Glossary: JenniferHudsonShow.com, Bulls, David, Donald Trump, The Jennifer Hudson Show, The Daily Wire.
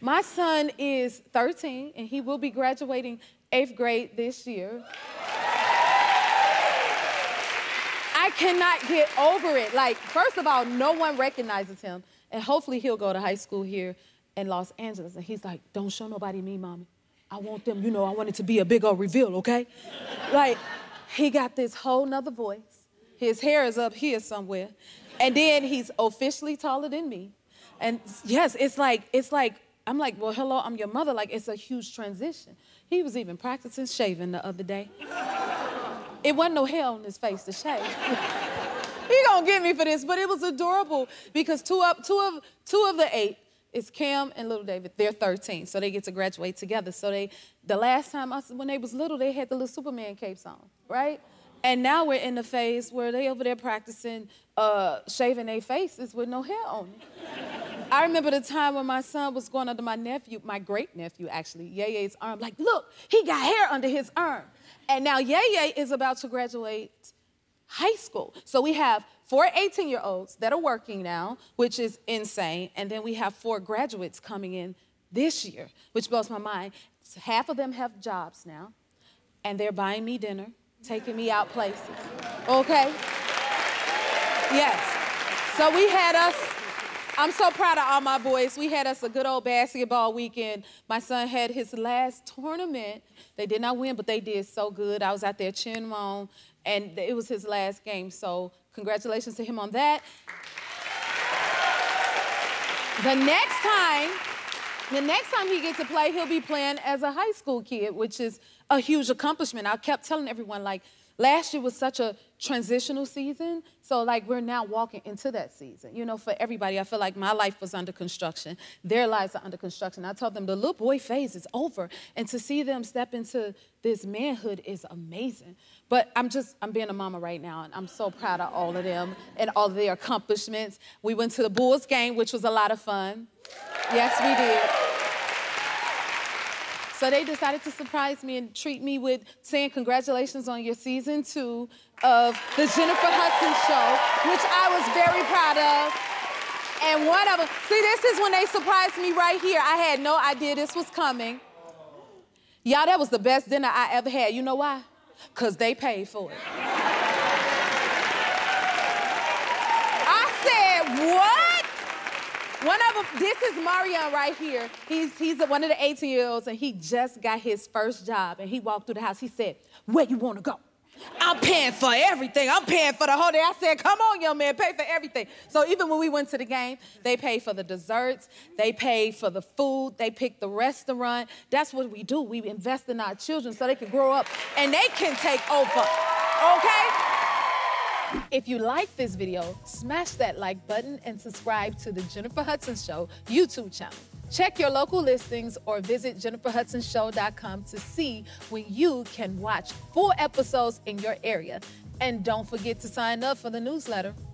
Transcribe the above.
My son is 13, and he will be graduating 8th grade this year. I cannot get over it. Like, first of all, no one recognizes him. And hopefully he'll go to high school here in Los Angeles. And he's like, don't show nobody me, Mommy. I want them, you know, I want it to be a big old reveal, okay? Like, he got this whole nother voice. His hair is up here somewhere. And then he's officially taller than me. And yes, it's like, I'm like, well, hello, I'm your mother. Like, it's a huge transition. He was even practicing shaving the other day. It wasn't no hair on his face to shave. He gonna get me for this, but it was adorable because two of the eight is Cam and little David. They're 13, so they get to graduate together. So the last time when they was little, they had the little Superman capes on, right? And now we're in the phase where they over there practicing shaving their faces with no hair on it. I remember the time when my son was going under my nephew, my great-nephew, actually, Yeye's arm, like, look, he got hair under his arm. And now Yeye is about to graduate high school. So we have 4 18-year-olds that are working now, which is insane. And then we have 4 graduates coming in this year, which blows my mind. So half of them have jobs now, and they're buying me dinner, taking me out places, okay? Yes. So we had us, I'm so proud of all my boys. We had us a good old basketball weekend. My son had his last tournament. They did not win, but they did so good. I was out there cheering him on, and it was his last game, so congratulations to him on that. The next time he gets to play, he'll be playing as a high school kid, which is a huge accomplishment. I kept telling everyone, like, last year was such a transitional season, so, like, we're now walking into that season. You know, for everybody, I feel like my life was under construction. Their lives are under construction. I told them the little boy phase is over, and to see them step into this manhood is amazing. But I'm being a mama right now, and I'm so proud of all of them and all of their accomplishments. We went to the Bulls game, which was a lot of fun. Yes, we did. So they decided to surprise me and treat me with saying congratulations on your season 2 of The Jennifer Hudson Show, which I was very proud of. And one of them, see, this is when they surprised me right here. I had no idea this was coming. Y'all, that was the best dinner I ever had. You know why? Because they paid for it. I said, what? One of them, this is Marion right here. He's one of the 18-year-olds, and he just got his first job, and he walked through the house. He said, where you want to go? I'm paying for everything. I'm paying for the whole day. I said, come on, young man, pay for everything. So even when we went to the game, they paid for the desserts, they paid for the food, they picked the restaurant. That's what we do. We invest in our children so they can grow up and they can take over, okay? If you like this video, smash that like button and subscribe to The Jennifer Hudson Show YouTube channel. Check your local listings or visit JenniferHudsonShow.com to see when you can watch full episodes in your area. And don't forget to sign up for the newsletter.